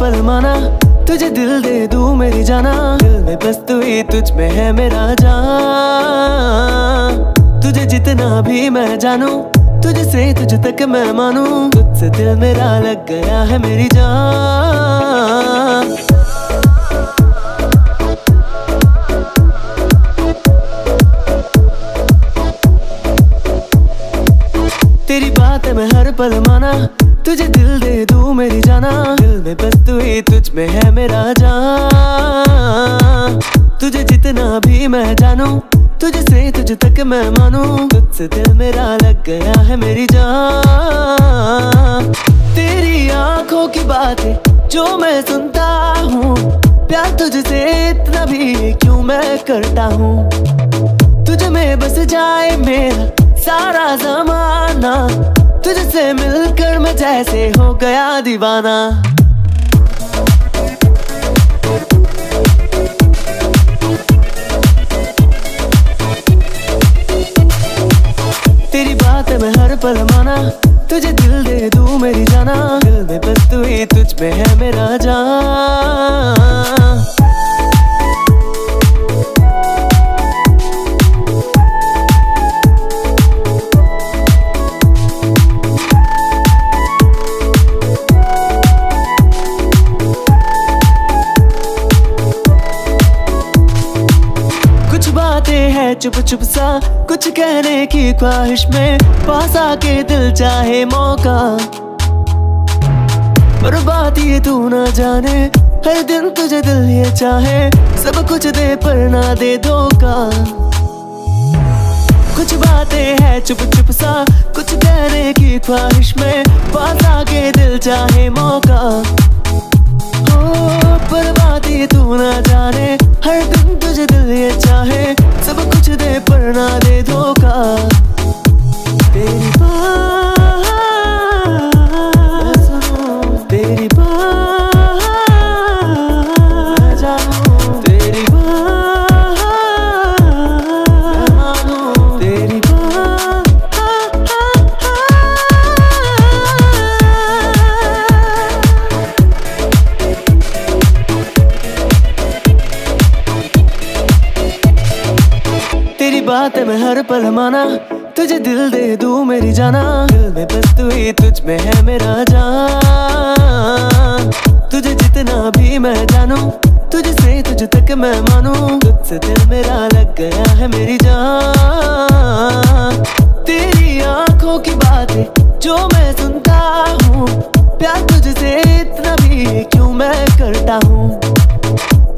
पल माना, तुझे दिल दे दूँ मेरी जाना, दिल में बस तू ही, तुझ में है मेरा जान। तुझे जितना भी मैं जानूं, तुझे से तुझ तक मैं मानूं, तुझसे दिल मेरा लग गया है मेरी जान। तेरी बात मैं हर पल माना, तुझे दिल दे दूँ मेरी जाना, दिल में बस तू ही, तुझ में है मेरा जान। तुझे जितना भी मैं जानूं, तुझे से तुझ तक मैं मानूं, तुझसे दिल मेरा लग गया है मेरी जान। तेरी आंखों की बातें जो मैं सुनता हूँ, प्यार तुझसे इतना भी क्यों मैं करता हूँ। तुझ में बस जाए मेरा सारा जमाना, तुझसे मिलकर मैं जैसे हो गया दीवाना। तेरी बात मैं हर पल माना, तुझे दिल दे दूँ मेरी जाना, दिल में बस तू ही, तुझ में है मेरा जान। है चुप चुप सा कुछ कहने की ख्वाहिश में, पास आके दिल चाहे मौका, पर बात ये तू ना जाने, हर दिन तुझे दिल ये चाहे, सब कुछ दे पर ना दे धोखा। कुछ बातें है चुप चुप सा कुछ कहने की ख्वाहिश में, पास आके दिल चाहे मौका, ओ पर बात ये तू ना जाने, हर दिन तुझे दिल ये चाहे, सब कुछ दे पर ना दे धोखा। तेरी बात, तेरी बात, तेरी बात, तेरी बात मैं हर पल माना, तुझे दिल दे दूँ मेरी जाना, दिल में बस तू ही, तुझ में है मेरा जान। तुझे जितना भी मैं जानूं, तुझे से तुझ तक मैं मानूं, तुझसे दिल मेरा लग गया है मेरी जान। तेरी आंखों की बातें जो मैं सुनता हूँ, प्यार तुझसे इतना भी क्यों मैं करता हूँ।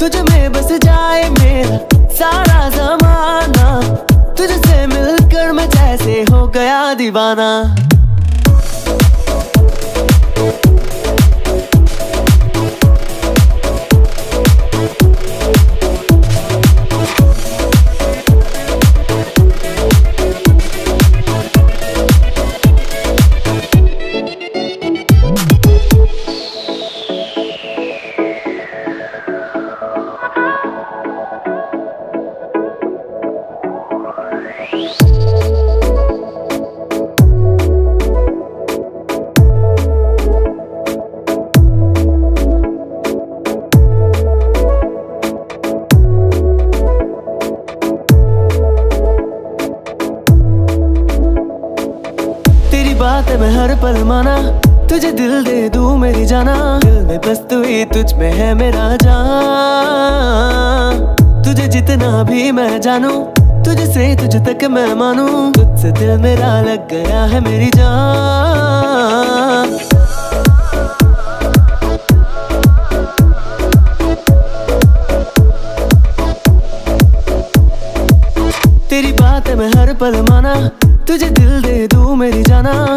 तुझ में बस जाए मेरा सारा जमाना, तुझसे मिलकर मैं जैसे हो गया दीवाना। बात मैं हर पल माना, तुझे दिल दे दूँ मेरी जाना, दिल में बस तू ही, तुझ में है मेरा जान। तुझे जितना भी मैं जानूं, तुझे से तुझ तक मैं मानूं, तुझसे दिल मेरा लग गया है मेरी जान।